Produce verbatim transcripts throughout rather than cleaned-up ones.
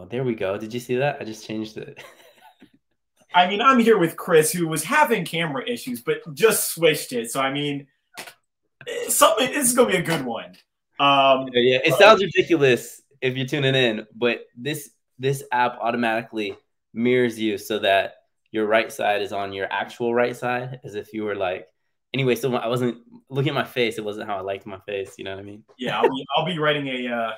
Well, there we go. Did you see that? I just changed it. I mean, I'm here with Chris, who was having camera issues, but just switched it. So, I mean, something. This is going to be a good one. Um, yeah, it sounds ridiculous if you're tuning in, but this this app automatically mirrors you so that your right side is on your actual right side, as if you were like. Anyway, so I wasn't looking at my face. It wasn't how I liked my face. You know what I mean? Yeah, I'll be, I'll be writing a uh,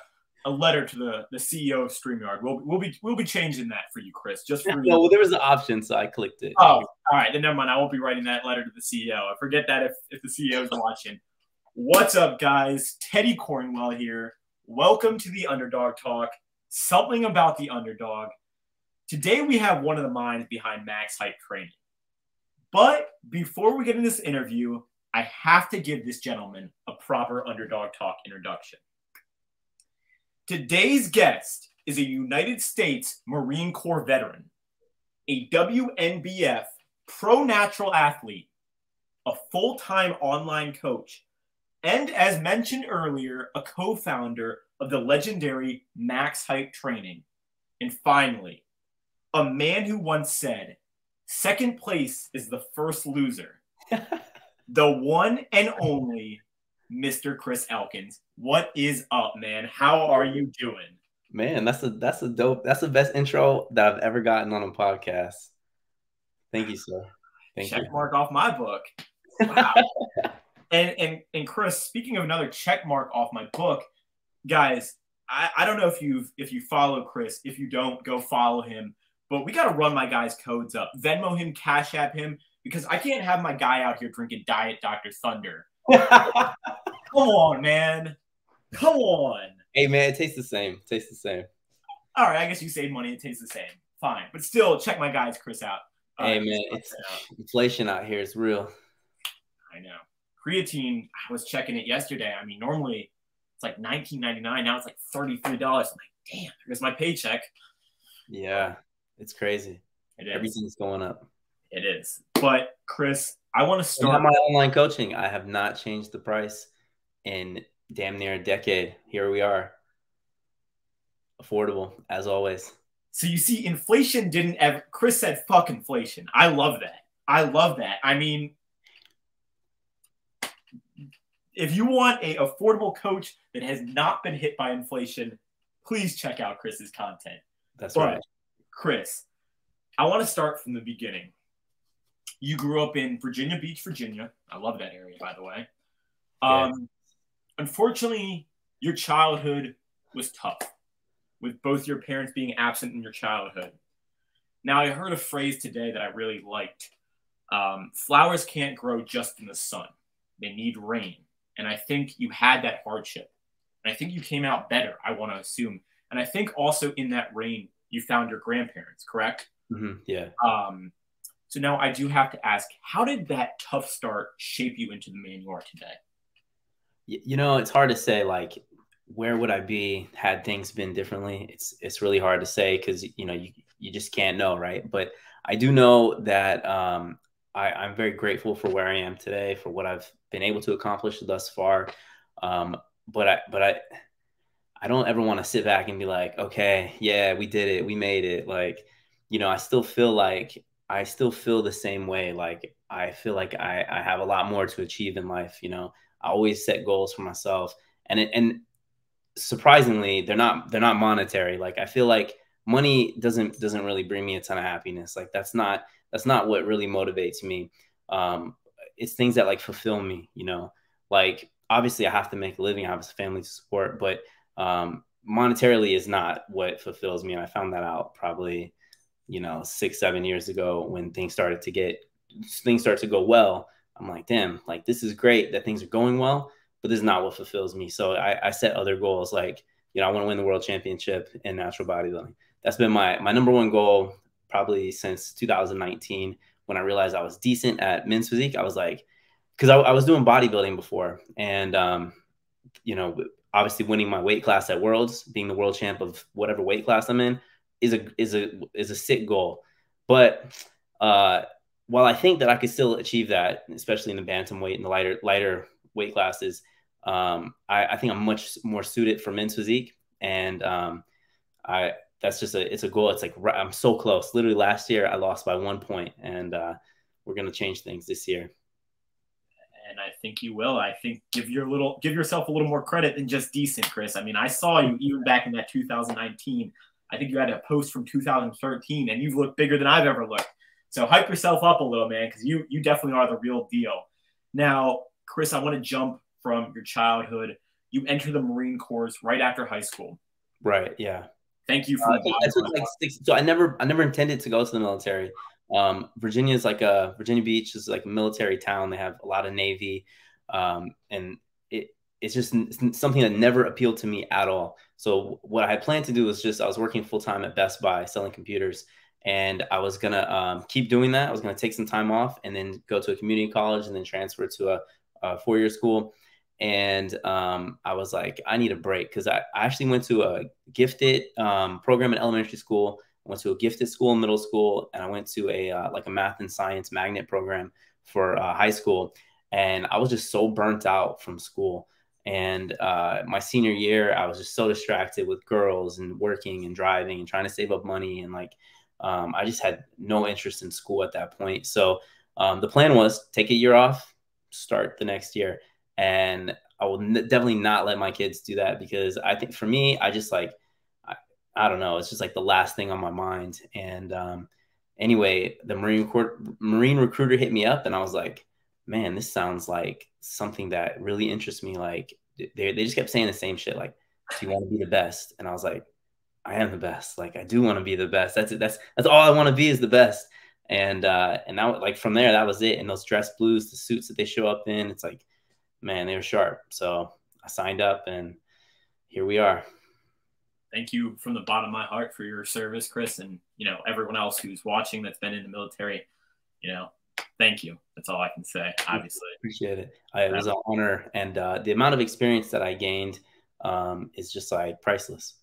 a letter to the the C E O of StreamYard. We'll we'll be we'll be changing that for you, Chris. Just for yeah, you. Well, there was an option, so I clicked it. Oh, all right. Then never mind. I won't be writing that letter to the C E O. I forget that if if the C E O is watching. What's up, guys? Teddy Cornwell here. Welcome to the Underdog Talk. Something about the underdog. Today we have one of the minds behind Max Hype Training. But before we get into this interview, I have to give this gentleman a proper Underdog Talk introduction. Today's guest is a United States Marine Corps veteran, a W N B F pro natural athlete, a full-time online coach, and as mentioned earlier, a co-founder of the legendary Max Hype Training. And finally, a man who once said, second place is the first loser. The one and only Mister Chris Elkins. What is up, man? How are you doing? Man, that's a that's a dope. That's the best intro that I've ever gotten on a podcast. Thank you, sir. Thank check you. Mark off my book. Wow. and and and Chris, speaking of another check mark off my book, guys, I, I don't know if you've if you follow Chris. If you don't, go follow him. But we got to run my guy's codes up. Venmo him, Cash App him, because I can't have my guy out here drinking Diet Doctor Thunder. Come on, man. Come on. Hey, man, it tastes the same. It tastes the same. All right, I guess you save money. It tastes the same. Fine. But still, check my guy's Chris out. Uh, hey, man, it's out. Inflation out here is real. I know. Creatine, I was checking it yesterday. I mean, normally it's like nineteen ninety-nine. Now it's like thirty-three dollars. I'm like, damn, there's my paycheck. Yeah. It's crazy. It is. Everything's going up. It is. But Chris, I want to start my online coaching. I have not changed the price in damn near a decade. Here we are. Affordable, as always. So you see, inflation didn't ever. Chris said, fuck inflation. I love that. I love that. I mean, if you want an affordable coach that has not been hit by inflation, please check out Chris's content. That's but, right. Chris, I want to start from the beginning. You grew up in Virginia Beach, Virginia. I love that area, by the way. Yeah. Um, unfortunately, your childhood was tough, with both your parents being absent in your childhood. Now, I heard a phrase today that I really liked. Um, flowers can't grow just in the sun. They need rain. And I think you had that hardship. And I think you came out better, I want to assume. And I think also in that rain, you found your grandparents, correct? Mm-hmm, yeah. Um, so now I do have to ask, how did that tough start shape you into the man you are today? You know, it's hard to say, like, where would I be had things been differently? It's it's really hard to say because, you know, you, you just can't know, right? But I do know that um, I, I'm very grateful for where I am today, for what I've been able to accomplish thus far. Um, but I... But I I don't ever want to sit back and be like, okay, yeah, we did it. We made it. Like, you know, I still feel like I still feel the same way. Like, I feel like I, I have a lot more to achieve in life. You know, I always set goals for myself, and it, and surprisingly, they're not they're not monetary. Like, I feel like money doesn't doesn't really bring me a ton of happiness. Like, that's not that's not what really motivates me. Um, it's things that like fulfill me, you know, like obviously I have to make a living. I have a family to support, but um monetarily is not what fulfills me, and I found that out probably, you know, six seven years ago when things started to get things start to go well. I'm like, damn, like this is great that things are going well, but this is not what fulfills me. So I, I set other goals, like, you know, I want to win the world championship in natural bodybuilding. That's been my my number one goal probably since two thousand nineteen, when I realized I was decent at men's physique. I was like, because I, I was doing bodybuilding before, and um you know, obviously winning my weight class at Worlds, being the world champ of whatever weight class I'm in, is a is a is a sick goal. But uh, while I think that I could still achieve that, especially in the bantamweight and the lighter lighter weight classes, um, I, I think I'm much more suited for men's physique. And um, I that's just a, it's a goal. It's like, I'm so close. Literally last year I lost by one point, and uh, we're going to change things this year. And I think you will. I think give your little, give yourself a little more credit than just decent, Chris. I mean, I saw you even back in that two thousand nineteen. I think you had a post from two thousand thirteen, and you've looked bigger than I've ever looked. So hype yourself up a little, man, because you you definitely are the real deal. Now, Chris, I want to jump from your childhood. You enter the Marine Corps right after high school. Right. Yeah. Thank you for uh, that. That's like six, so I never I never intended to go to the military. Um, Virginia is like a Virginia Beach is like a military town. They have a lot of Navy, um, and it it's just something that never appealed to me at all. So what I had planned to do was just I was working full time at Best Buy selling computers, and I was gonna um, keep doing that. I was gonna take some time off and then go to a community college and then transfer to a, a four year school. And um, I was like, I need a break, because I, I actually went to a gifted um, program in elementary school. I went to a gifted school in middle school, and I went to a uh, like a math and science magnet program for uh, high school. And I was just so burnt out from school. And uh, my senior year, I was just so distracted with girls and working and driving and trying to save up money. And like, um, I just had no interest in school at that point. So um, the plan was take a year off, start the next year. And I will definitely not let my kids do that, because I think for me, I just like, I don't know. It's just like the last thing on my mind. And um, anyway, the Marine Corps, Marine recruiter hit me up, and I was like, man, this sounds like something that really interests me. Like they, they just kept saying the same shit. Like, do you want to be the best? And I was like, I am the best. Like I do want to be the best. That's it. That's, that's all I want to be is the best. And, uh, and now like from there, that was it. And those dress blues, the suits that they show up in, it's like, man, they were sharp. So I signed up, and here we are. Thank you from the bottom of my heart for your service, Chris, and, you know, everyone else who's watching that's been in the military, you know, thank you. That's all I can say, obviously. Appreciate it. It was an honor, and uh, the amount of experience that I gained um, is just, like, priceless.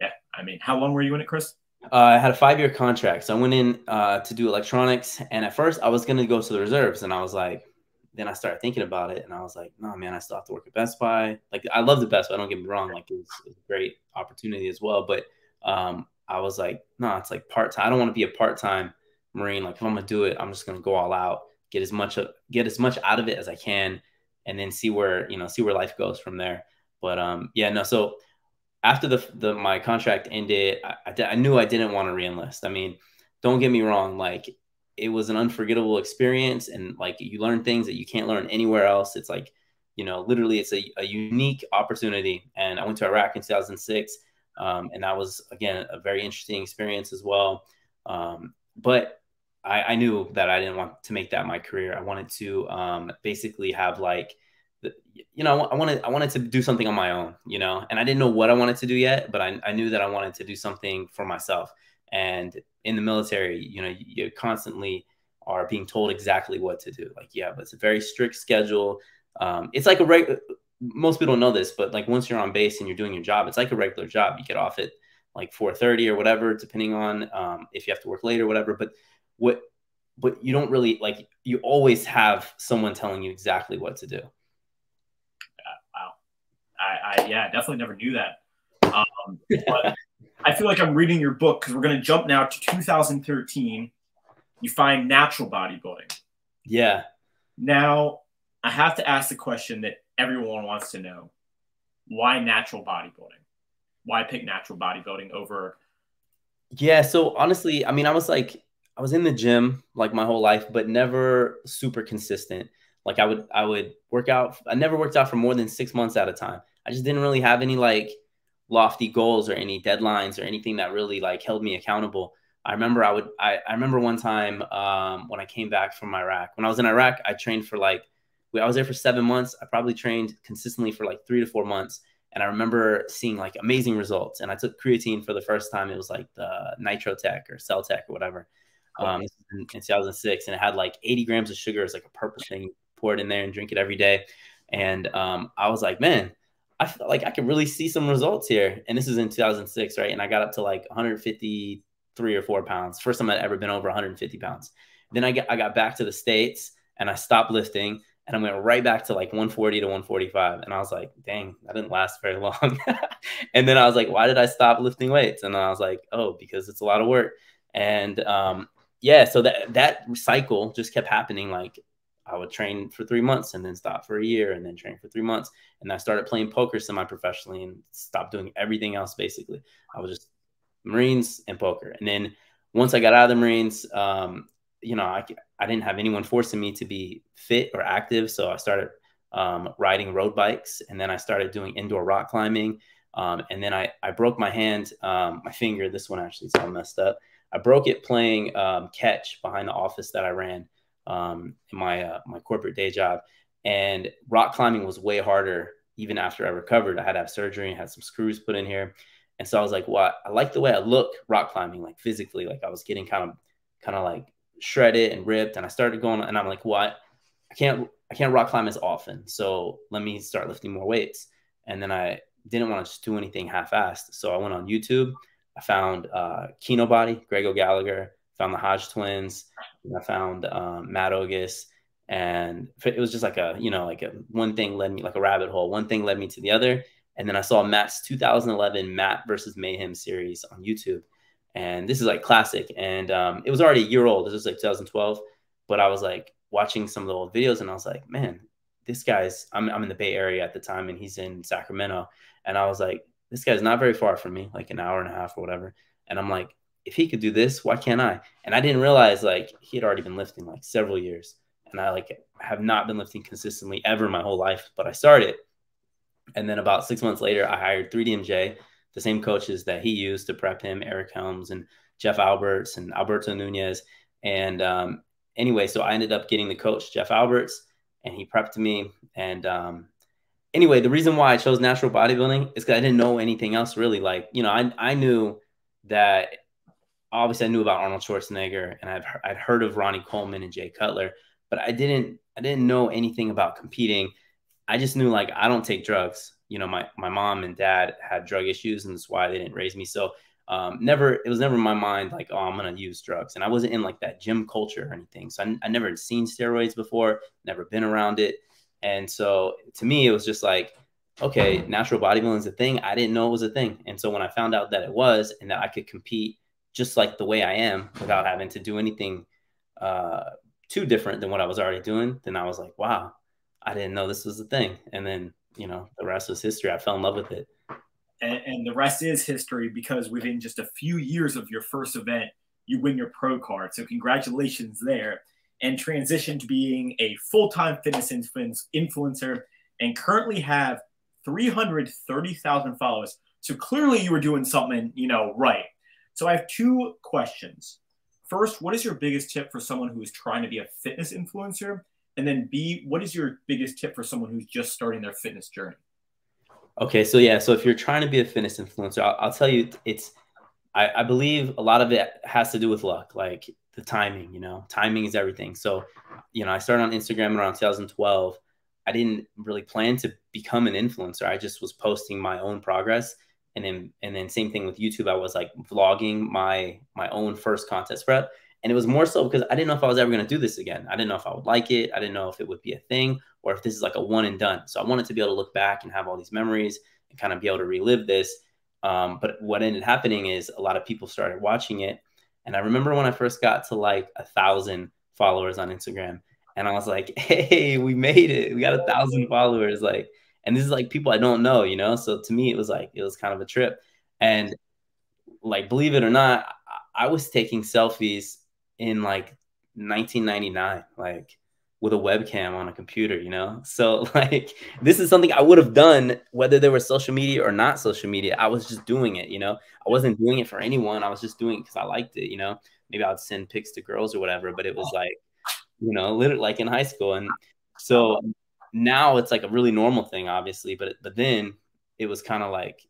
Yeah. I mean, how long were you in it, Chris? Uh, I had a five-year contract, so I went in uh, to do electronics, and at first I was going to go to the reserves, and I was like, then I started thinking about it, and I was like, no, man, I still have to work at Best Buy. Like, I love the Best Buy. Don't get me wrong. Like, it was, it was a great opportunity as well. But um, I was like, no, it's like part-time. I don't want to be a part-time Marine. Like, if I'm going to do it, I'm just going to go all out, get as much get as much out of it as I can, and then see where, you know, see where life goes from there. But, um, yeah, no, so after the, the my contract ended, I, I, I knew I didn't want to re-enlist. I mean, don't get me wrong. Like, it was an unforgettable experience, and like you learn things that you can't learn anywhere else. It's like, you know, literally it's a, a unique opportunity. And I went to Iraq in two thousand six. Um, and that was, again, a very interesting experience as well. Um, but I, I knew that I didn't want to make that my career. I wanted to um, basically have like, the, you know, I wanted, I wanted to do something on my own, you know, and I didn't know what I wanted to do yet, but I, I knew that I wanted to do something for myself. And in the military, you know, you constantly are being told exactly what to do. Like, yeah, but it's a very strict schedule. Um, it's like a regular, most people don't know this, but like once you're on base and you're doing your job, it's like a regular job. You get off at like four thirty or whatever, depending on um, if you have to work late or whatever. But what, but you don't really like, you always have someone telling you exactly what to do. Uh, wow. I, I, yeah, definitely never knew that. Um, but I feel like I'm reading your book, because we're going to jump now to two thousand thirteen. You find natural bodybuilding. Yeah. Now, I have to ask the question that everyone wants to know. Why natural bodybuilding? Why pick natural bodybuilding over? Yeah, so honestly, I mean, I was like, I was in the gym like my whole life, but never super consistent. Like I would, I would work out. I never worked out for more than six months at a time. I just didn't really have any like lofty goals or any deadlines or anything that really like held me accountable. I remember I would, I, I remember one time um, when I came back from Iraq, when I was in Iraq, I trained for like, I was there for seven months. I probably trained consistently for like three to four months. And I remember seeing like amazing results. And I took creatine for the first time. It was like the Nitro Tech or Cell Tech or whatever um, in, in two thousand six. And it had like eighty grams of sugar. It's like a purple thing, pour it in there and drink it every day. And um, I was like, man, I felt like I could really see some results here. And this is in two thousand six, right? And I got up to like one hundred fifty-three or four pounds. First time I'd ever been over one hundred fifty pounds. Then I got, I got back to the States, and I stopped lifting. And I went right back to like one forty to one forty-five. And I was like, dang, that didn't last very long. And then I was like, why did I stop lifting weights? And I was like, oh, because it's a lot of work. And um, yeah, so that, that cycle just kept happening. Like I would train for three months and then stop for a year and then train for three months. And I started playing poker semi-professionally and stopped doing everything else. Basically, I was just Marines and poker. And then once I got out of the Marines, um, you know, I, I didn't have anyone forcing me to be fit or active. So I started um, riding road bikes, and then I started doing indoor rock climbing. Um, and then I, I broke my hand, um, my finger. This one actually is all messed up. I broke it playing um, catch behind the office that I ran um, in my, uh, my corporate day job. And rock climbing was way harder. Even after I recovered, I had to have surgery and had some screws put in here. And so I was like, well, I like the way I look rock climbing, like physically, like I was getting kind of, kind of like shredded and ripped. And I started going, and I'm like, what? I can't, I can't rock climb as often. So let me start lifting more weights. And then I didn't want to just do anything half-assed. So I went on YouTube. I found uh, Kino Body, Greg O'Gallagher, found the Hodge Twins. And I found um, Matt Ogus. And it was just like a, you know, like a, one thing led me, like a rabbit hole. One thing led me to the other. And then I saw Matt's two thousand eleven Matt versus Mayhem series on YouTube. And this is like classic. And um, it was already a year old. This was like two thousand twelve. But I was like watching some of the old videos, and I was like, man, this guy's, I'm, I'm in the Bay Area at the time, and he's in Sacramento. And I was like, this guy's not very far from me, like an hour and a half or whatever. And I'm like, if he could do this, why can't I? And I didn't realize like he had already been lifting like several years. And I like have not been lifting consistently ever my whole life, but I started. And then about six months later, I hired three D M J, the same coaches that he used to prep him, Eric Helms and Jeff Alberts and Alberto Nunez. And um, anyway, so I ended up getting the coach, Jeff Alberts, and he prepped me. And um, anyway, the reason why I chose natural bodybuilding is because I didn't know anything else really. Like, you know, I, I knew that, obviously I knew about Arnold Schwarzenegger, and I've, I'd heard of Ronnie Coleman and Jay Cutler, but I didn't, I didn't know anything about competing. I just knew, like, I don't take drugs. You know, my, my mom and dad had drug issues, and that's why they didn't raise me. So um, never, it was never in my mind like, oh, I'm going to use drugs. And I wasn't in like that gym culture or anything. So I, I never had seen steroids before, never been around it. And so to me, it was just like, okay, natural bodybuilding is a thing. I didn't know it was a thing. And so when I found out that it was, and that I could compete just like the way I am without having to do anything uh, too different than what I was already doing, then I was like, wow, I didn't know this was a thing. And then, you know, the rest was history. I fell in love with it. And, and the rest is history, because within just a few years of your first event, you win your pro card. So congratulations there, and transition to being a full-time fitness influencer, and currently have three hundred thirty thousand followers. So clearly you were doing something, you know, right. So I have two questions. First, what is your biggest tip for someone who is trying to be a fitness influencer? And then B, what is your biggest tip for someone who's just starting their fitness journey? Okay, so yeah, so if you're trying to be a fitness influencer, I'll, I'll tell you, it's, I, I believe a lot of it has to do with luck, like the timing, you know, timing is everything. So, you know, I started on Instagram around two thousand twelve. I didn't really plan to become an influencer. I just was posting my own progress. And then, and then same thing with YouTube. I was like vlogging my, my own first contest prep. And it was more so because I didn't know if I was ever going to do this again. I didn't know if I would like it. I didn't know if it would be a thing, or if this is like a one and done. So I wanted to be able to look back and have all these memories and kind of be able to relive this. Um, but what ended happening is a lot of people started watching it. And I remember when I first got to like a thousand followers on Instagram, and I was like, hey, we made it. We got a thousand followers. Like, and this is like people I don't know, you know? So to me, it was like, it was kind of a trip. And like, believe it or not, I, I was taking selfies in like nineteen ninety-nine, like with a webcam on a computer, you know? So like, this is something I would have done whether there was social media or not social media. I was just doing it, you know? I wasn't doing it for anyone. I was just doing it because I liked it, you know? Maybe I'd send pics to girls or whatever, but it was like, you know, literally like in high school. And so now it's like a really normal thing, obviously, but, but then it was kind of like,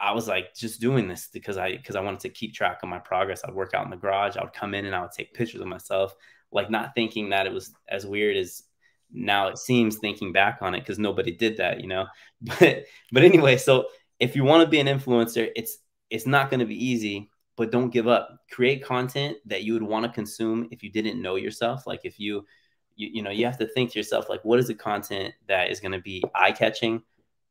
I was like just doing this because I because I wanted to keep track of my progress. I'd work out in the garage. I would come in and I would take pictures of myself, like not thinking that it was as weird as now it seems thinking back on it, because nobody did that, you know. But but anyway, so if you want to be an influencer, it's it's not going to be easy, but don't give up. Create content that you would want to consume if you didn't know yourself. Like if you you, you know, you have to think to yourself, like, what is the content that is going to be eye-catching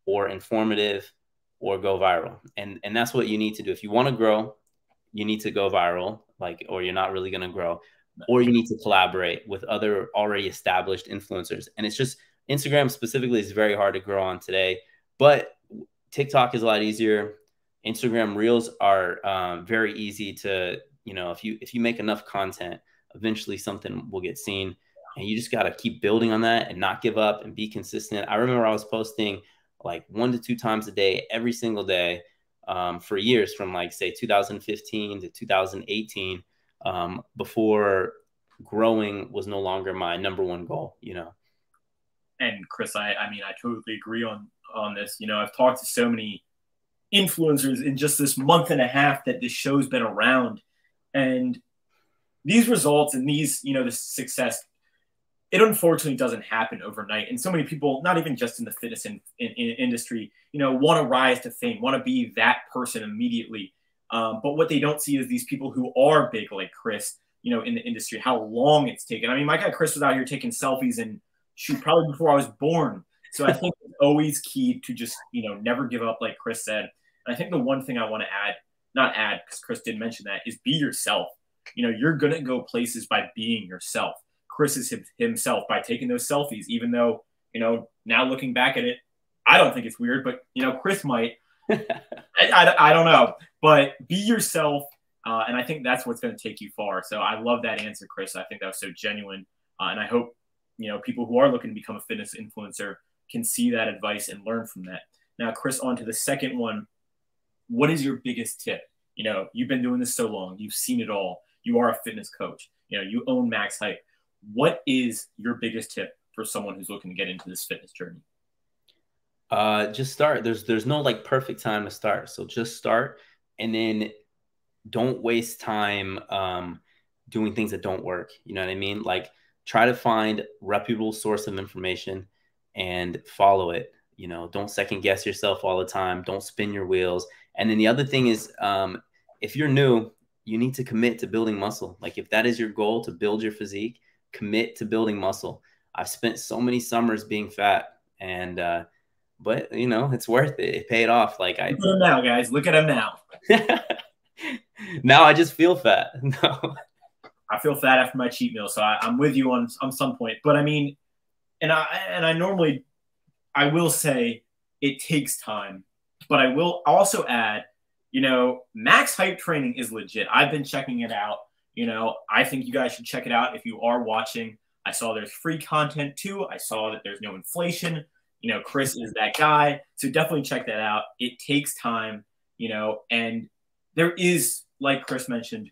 or informative or go viral? And, and that's what you need to do. If you want to grow, you need to go viral, like, or you're not really going to grow, or you need to collaborate with other already established influencers. And it's just, Instagram specifically is very hard to grow on today, but TikTok is a lot easier. Instagram Reels are um, very easy to, you know, if you, if you make enough content, eventually something will get seen, and you just got to keep building on that and not give up and be consistent. I remember I was posting like one to two times a day, every single day, um, for years, from like, say, two thousand fifteen to two thousand eighteen, um, before growing was no longer my number one goal, you know? And Chris, I, I mean, I totally agree on, on this. You know, I've talked to so many influencers in just this month and a half that this show's been around, and these results and these, you know, the success, it unfortunately doesn't happen overnight. And so many people, not even just in the fitness in, in, in industry, you know, want to rise to fame, want to be that person immediately. Um, but what they don't see is these people who are big, like Chris, you know, in the industry, how long it's taken. I mean, my guy Chris was out here taking selfies and shoot probably before I was born. So I think it's always key to just, you know, never give up, like Chris said. And I think the one thing I want to add, not add, because Chris did mention that, is be yourself. You know, you're going to go places by being yourself. Chris is himself by taking those selfies, even though, you know, now looking back at it, I don't think it's weird, but, you know, Chris might. I, I, I don't know. But be yourself, uh, and I think that's what's going to take you far. So I love that answer, Chris. I think that was so genuine, uh, and I hope, you know, people who are looking to become a fitness influencer can see that advice and learn from that. Now, Chris, on to the second one. What is your biggest tip? You know, you've been doing this so long. You've seen it all. You are a fitness coach. You know, you own Max Hype. What is your biggest tip for someone who's looking to get into this fitness journey? Uh, just start. There's, there's no like perfect time to start. So just start, and then don't waste time um, doing things that don't work. You know what I mean? Like, try to find reputable source of information and follow it. You know, don't second guess yourself all the time. Don't spin your wheels. And then the other thing is, um, if you're new, you need to commit to building muscle. Like, if that is your goal, to build your physique, commit to building muscle. I've spent so many summers being fat, and, uh, but you know, it's worth it. It paid off. Like, I, look at him now, guys, look at him now. Now I just feel fat. No, I feel fat after my cheat meal. So I, I'm with you on, on some point, but I mean, and I, and I normally, I will say it takes time, but I will also add, you know, Max Hype Training is legit. I've been checking it out. You know, I think you guys should check it out if you are watching. I saw there's free content too. I saw that there's no inflation. You know, Chris is that guy. So definitely check that out. It takes time, you know, and there is, like Chris mentioned,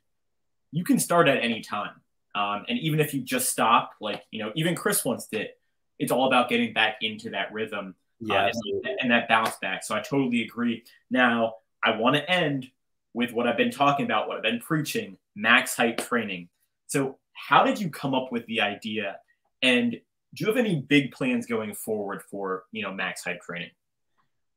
you can start at any time. Um, and even if you just stop, like, you know, even Chris once did, it's all about getting back into that rhythm, yeah, uh, and, and that bounce back. So I totally agree. Now, I want to end with what I've been talking about, what I've been preaching, Max Hype Training. So how did you come up with the idea? And do you have any big plans going forward for, you know, Max Hype Training?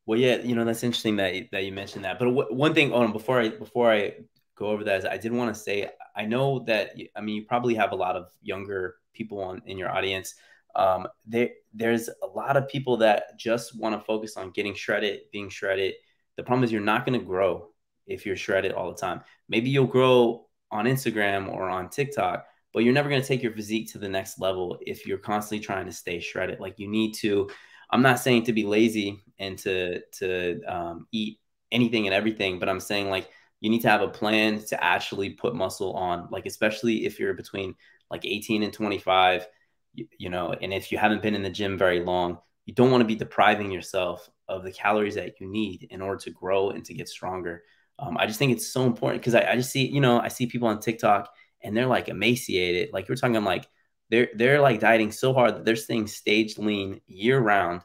Well, yeah, you know, that's interesting that, that you mentioned that. But one thing, Owen, before I, before I go over that, is I did want to say, I know that, I mean, you probably have a lot of younger people on, in your audience. Um, there, there's a lot of people that just want to focus on getting shredded, being shredded. The problem is you're not going to grow if you're shredded all the time. Maybe you'll grow on Instagram or on TikTok, but you're never going to take your physique to the next level if you're constantly trying to stay shredded. Like, you need to, I'm not saying to be lazy and to, to, um, eat anything and everything, but I'm saying, like, you need to have a plan to actually put muscle on, like, especially if you're between like eighteen and twenty-five, you, you know, and if you haven't been in the gym very long, you don't want to be depriving yourself of the calories that you need in order to grow and to get stronger. Um, I just think it's so important, because I, I just see, you know, I see people on TikTok and they're like emaciated. Like, you're talking, like, they're, they're like dieting so hard that they're staying staged lean year round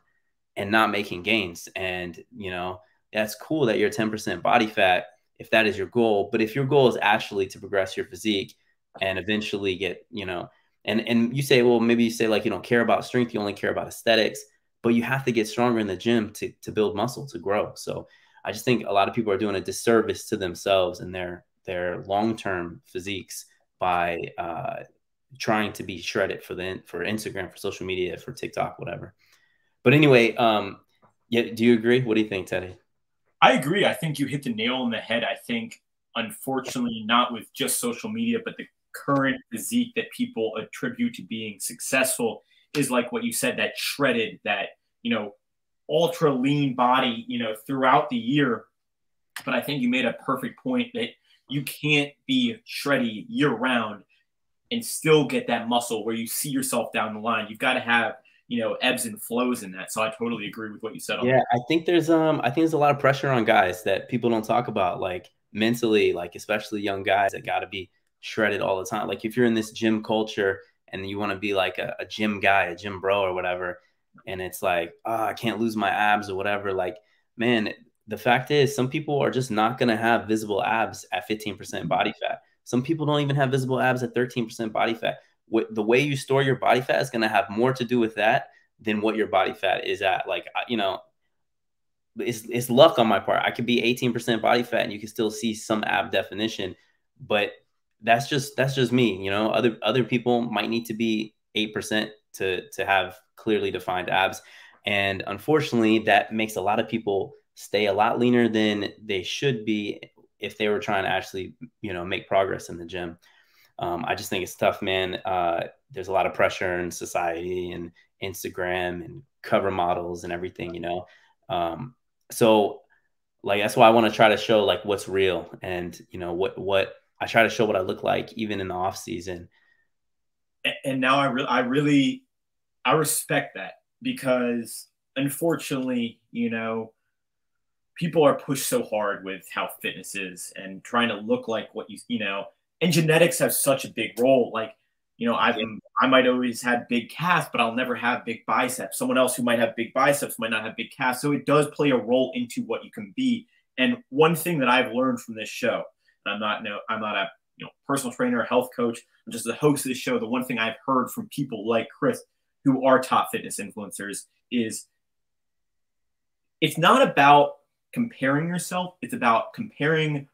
and not making gains. And, you know, that's cool that you're ten percent body fat if that is your goal. But if your goal is actually to progress your physique and eventually get, you know, and, and you say, well, maybe you say, like, you don't care about strength, you only care about aesthetics, but you have to get stronger in the gym to, to build muscle, to grow. So I just think a lot of people are doing a disservice to themselves and their, their long-term physiques by, uh, trying to be shredded for the for Instagram, for social media, for TikTok, whatever. But anyway, um, yeah, do you agree? What do you think, Teddy? I agree. I think you hit the nail on the head. I think, unfortunately, not with just social media, but the current physique that people attribute to being successful is like what you said, that shredded, that, you know, ultra lean body, you know, throughout the year. But I think you made a perfect point that you can't be shreddy year round and still get that muscle where you see yourself down the line. You've got to have, you know, ebbs and flows in that. So I totally agree with what you said. Yeah. I think there's, um, I think there's a lot of pressure on guys that people don't talk about, like mentally, like especially young guys that got to be shredded all the time. Like if you're in this gym culture and you want to be like a, a gym guy, a gym bro or whatever, and it's like, oh, I can't lose my abs or whatever. Like, man, the fact is some people are just not going to have visible abs at fifteen percent body fat. Some people don't even have visible abs at thirteen percent body fat. What, the way you store your body fat is going to have more to do with that than what your body fat is at. Like, you know, it's, it's luck on my part. I could be eighteen percent body fat and you can still see some ab definition, but that's just, that's just me. You know, other, other people might need to be eight percent to, to have clearly defined abs. And unfortunately that makes a lot of people stay a lot leaner than they should be if they were trying to actually, you know, make progress in the gym. Um, I just think it's tough, man. Uh, there's a lot of pressure in society and Instagram and cover models and everything, you know? Um, so like, that's why I want to try to show like what's real and, you know, what, what I try to show what I look like even in the off season. And now I really, I really, I respect that because unfortunately, you know, people are pushed so hard with how fitness is and trying to look like what you, you know, and genetics have such a big role. Like, you know, I've, I might always have big calves, but I'll never have big biceps. Someone else who might have big biceps might not have big calves. So it does play a role into what you can be. And one thing that I've learned from this show, and I'm not, no, I'm not a you know, personal trainer, or health coach, I'm just the host of the show. The one thing I've heard from people like Chris, who are top fitness influencers, is it's not about comparing yourself. It's about comparing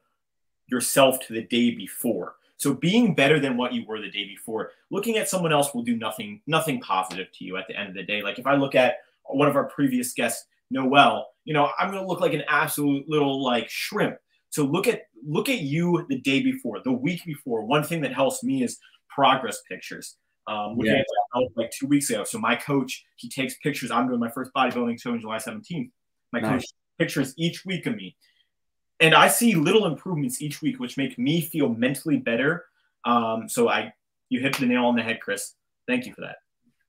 yourself to the day before. So being better than what you were the day before, looking at someone else will do nothing, nothing positive to you at the end of the day. Like if I look at one of our previous guests, Noel, you know, I'm going to look like an absolute little like shrimp. So look at, look at you the day before, the week before. One thing that helps me is progress pictures. Um, yeah. At health, like two weeks ago. So my coach, he takes pictures. I'm doing my first bodybuilding show on July seventeenth. My nice. coach pictures each week of me. And I see little improvements each week, which make me feel mentally better. Um, so I, you hit the nail on the head, Chris. Thank you for that.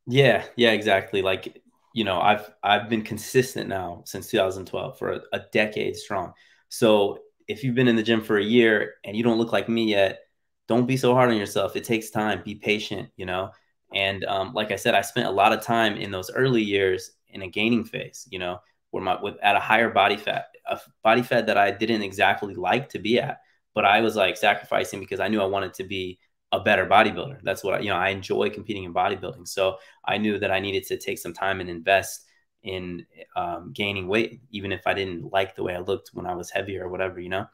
Yeah, yeah, exactly. Like, you know, I've, I've been consistent now since two thousand twelve for a, a decade strong. So if you've been in the gym for a year and you don't look like me yet, don't be so hard on yourself. It takes time, be patient, you know? And um, like I said, I spent a lot of time in those early years in a gaining phase, you know, where my, with, at a higher body fat, a body fat that I didn't exactly like to be at, but I was like sacrificing because I knew I wanted to be a better bodybuilder. That's what I, you know, I enjoy competing in bodybuilding. So I knew that I needed to take some time and invest in um, gaining weight, even if I didn't like the way I looked when I was heavier or whatever, you know,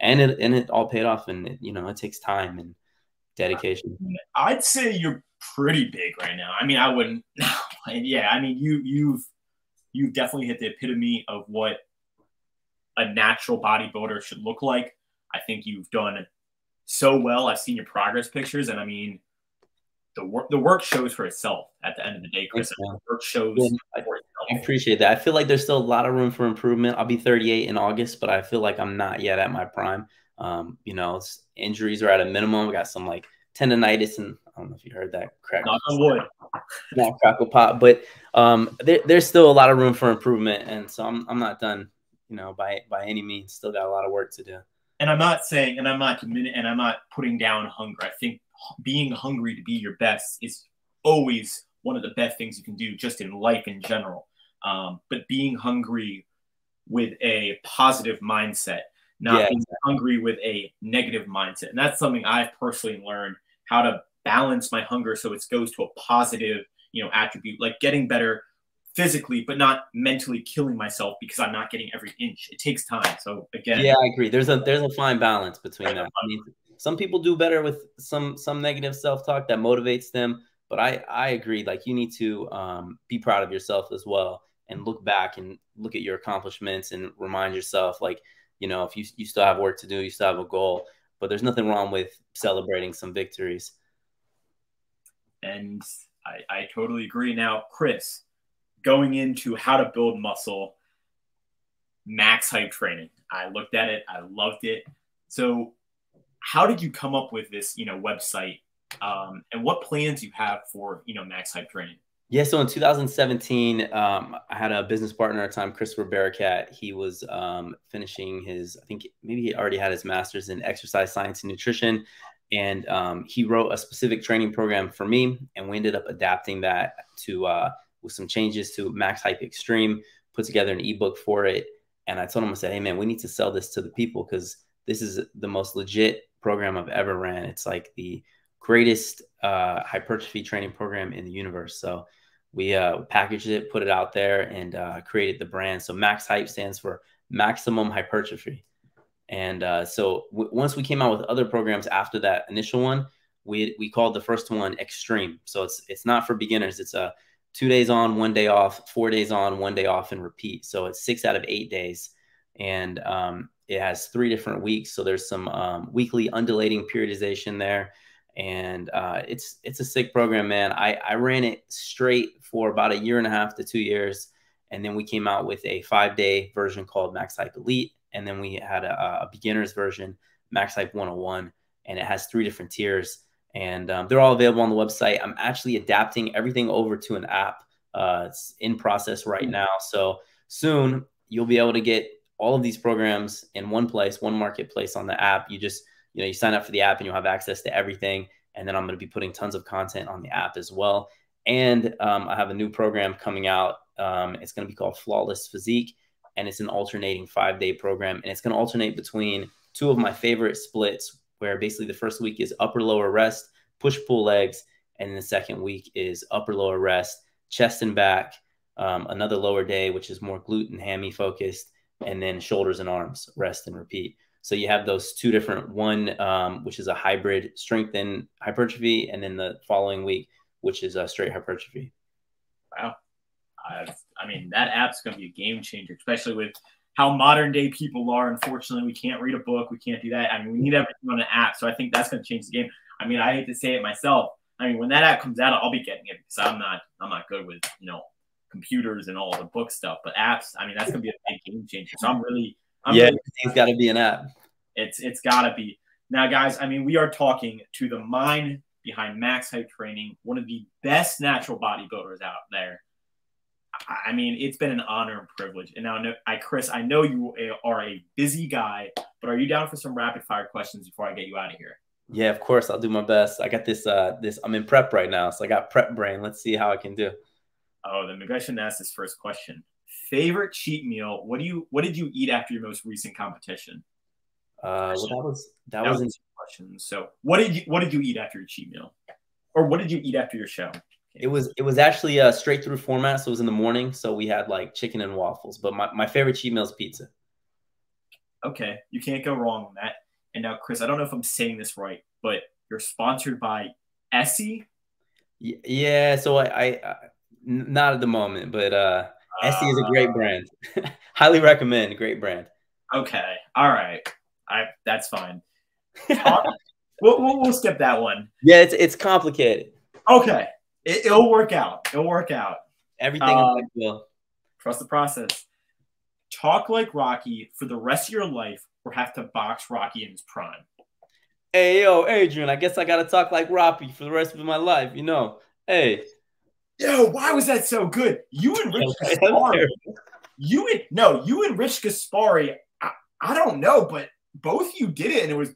and it, and it all paid off. And, it, you know, it takes time and dedication. I'd say you're pretty big right now. I mean, I wouldn't. Yeah. I mean, you, you've, you've definitely hit the epitome of what a natural bodybuilder should look like. I think you've done so well. I've seen your progress pictures. And I mean, the work, the work shows for itself at the end of the day, Chris. The work shows yeah, for itself. I appreciate that. I feel like there's still a lot of room for improvement. I'll be thirty-eight in August, but I feel like I'm not yet at my prime. Um, you know, injuries are at a minimum. We got some like tendonitis and I don't know if you heard that crack. Knock on wood. Not crackle pop, but um, there, there's still a lot of room for improvement. And so I'm, I'm not done, you know, by, by any means. Still got a lot of work to do. And I'm not saying, and I'm not, and I'm not putting down hunger. I think being hungry to be your best is always one of the best things you can do just in life in general. Um, but being hungry with a positive mindset, not yeah, being exactly. hungry with a negative mindset. And that's something I've personally learned, how to balance my hunger so it goes to a positive, you know, attribute, like getting better physically, but not mentally killing myself because I'm not getting every inch. It takes time. So again, yeah, I agree. There's a, there's a fine balance between that. I mean, Some people do better with some some negative self-talk that motivates them. But I, I agree, like you need to um, be proud of yourself as well and look back and look at your accomplishments and remind yourself, like, you know, if you, you still have work to do, you still have a goal. But there's nothing wrong with celebrating some victories. And I, I totally agree. Now, Chris, going into how to build muscle, Max Hype Training. I looked at it. I loved it. So how did you come up with this, you know, website? Um, and what plans you have for, you know, Max Hype Training? Yeah. So in two thousand seventeen, um, I had a business partner at the time, Christopher Barakat. He was um, finishing his, I think maybe he already had his master's in exercise science and nutrition. And um, he wrote a specific training program for me. And we ended up adapting that to, uh, with some changes to Max Hype Extreme, put together an ebook for it. And I told him, I said, hey man, we need to sell this to the people because this is the most legit program I've ever ran. It's like the greatest uh, hypertrophy training program in the universe. So we uh, packaged it, put it out there, and uh, created the brand. So Max Hype stands for Maximum Hypertrophy. And uh, so w once we came out with other programs after that initial one, we we called the first one Extreme. So it's it's not for beginners. It's a two days on, one day off, four days on, one day off, and repeat. So it's six out of eight days, and um, it has three different weeks. So there's some um, weekly undulating periodization there. And uh, it's it's a sick program, man. I, I ran it straight for about a year and a half to two years. And then we came out with a five-day version called Max Hype Elite. And then we had a, a beginner's version, Max Hype one oh one. And it has three different tiers. And um, they're all available on the website. I'm actually adapting everything over to an app. Uh, it's in process right now. So soon you'll be able to get all of these programs in one place, one marketplace on the app. You just... You know, you sign up for the app and you'll have access to everything. And then I'm going to be putting tons of content on the app as well. And um, I have a new program coming out. Um, it's going to be called Flawless Physique. And it's an alternating five-day program. And it's going to alternate between two of my favorite splits, where basically the first week is upper lower rest, push-pull legs. And then the second week is upper lower rest, chest and back, um, another lower day, which is more glute and hammy focused, and then shoulders and arms, rest and repeat. So you have those two different, one, um, which is a hybrid strength and hypertrophy, and then the following week, which is a straight hypertrophy. Wow. Uh, I mean, that app's going to be a game changer, especially with how modern day people are. Unfortunately, we can't read a book. We can't do that. I mean, we need everything on an app. So I think that's going to change the game. I mean, I hate to say it myself. I mean, when that app comes out, I'll be getting it because I'm not, I'm not good with, you know, computers and all the book stuff, but apps, I mean, that's going to be a big game changer. So I'm really, I'm yeah, it's got to be an app. It's it's got to be. Now, guys, I mean, we are talking to the mind behind Max Hype Training, one of the best natural bodybuilders out there. I mean, it's been an honor and privilege. And now, I, Chris, I know you are a busy guy, but are you down for some rapid fire questions before I get you out of here? Yeah, of course. I'll do my best. I got this. Uh, this I'm in prep right now, so I got prep brain. Let's see how I can do. Oh, then maybe I shouldn't ask this first question. Favorite cheat meal? What do you? What did you eat after your most recent competition? Uh, well, that was that, that was a question. So, what did you? What did you eat after your cheat meal, or what did you eat after your show? It was it was actually a straight through format, so it was in the morning. So we had like chicken and waffles. But my my favorite cheat meal is pizza. Okay, you can't go wrong on that. And now, Chris, I don't know if I'm saying this right, but you're sponsored by Essie. Yeah. So I, I, I not at the moment, but. Uh, Essie is a great brand. Highly recommend. Great brand. Okay. All right. I that's fine. we'll, we'll, we'll skip that one. Yeah, it's it's complicated. Okay. It, it'll work out. It'll work out. Everything um, will. Trust the process. Talk like Rocky for the rest of your life, or have to box Rocky in his prime. Hey, yo, Adrian, I guess I got to talk like Rocky for the rest of my life. You know, hey. Yo, why was that so good? You and Rich Gaspari. You and no, you and Rich Gaspari. I, I don't know, but both you did it, and it was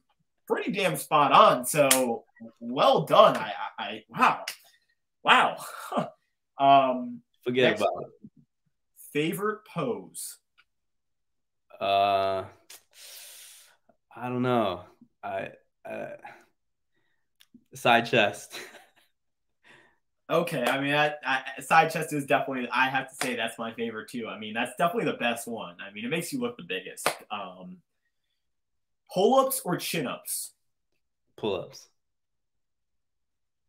pretty damn spot on. So well done. I, I, I wow, wow. um, Forget about it. Favorite pose. Uh, I don't know. I uh, side chest. Okay, I mean, I, I, side chest is definitely, I have to say that's my favorite too. I mean, that's definitely the best one. I mean, it makes you look the biggest. Um, pull-ups or chin-ups? pull-ups.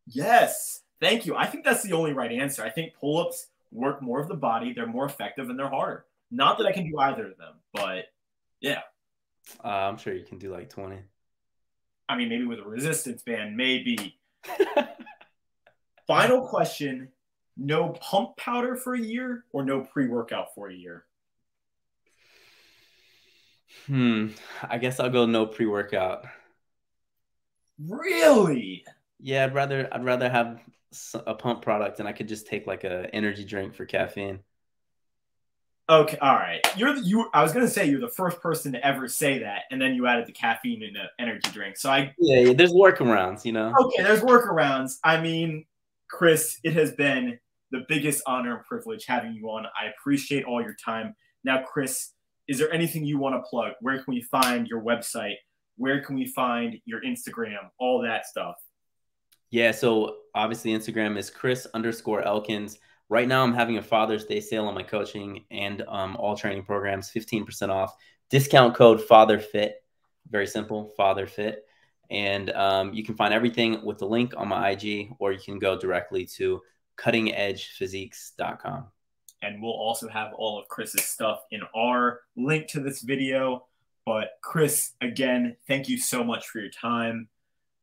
Yes. Thank you. I think that's the only right answer. I think pull-ups work more of the body. They're more effective and they're harder. Not that I can do either of them, but yeah. Uh, I'm sure you can do like twenty. I mean, maybe with a resistance band, maybe. Final question. No pump powder for a year or no pre-workout for a year? Hmm. I guess I'll go no pre-workout. Really? Yeah, I'd rather I'd rather have a pump product and I could just take like a energy drink for caffeine. Okay, all right. You're the, you. I was gonna say you're the first person to ever say that, and then you added the caffeine and the energy drink. So I yeah, yeah, there's workarounds, you know. Okay, there's workarounds. I mean, Chris, it has been the biggest honor and privilege having you on. I appreciate all your time. Now, Chris, is there anything you want to plug? Where can we find your website? Where can we find your Instagram? All that stuff. Yeah, so obviously Instagram is Chris underscore Elkins. Right now I'm having a Father's Day sale on my coaching and um, all training programs, fifteen percent off. Discount code FATHERFIT. Very simple, FATHERFIT. And um, you can find everything with the link on my I G, or you can go directly to cutting edge physiques dot com. And we'll also have all of Chris's stuff in our link to this video. But Chris, again, thank you so much for your time.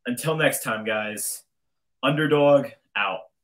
Until next time, guys, Underdog out.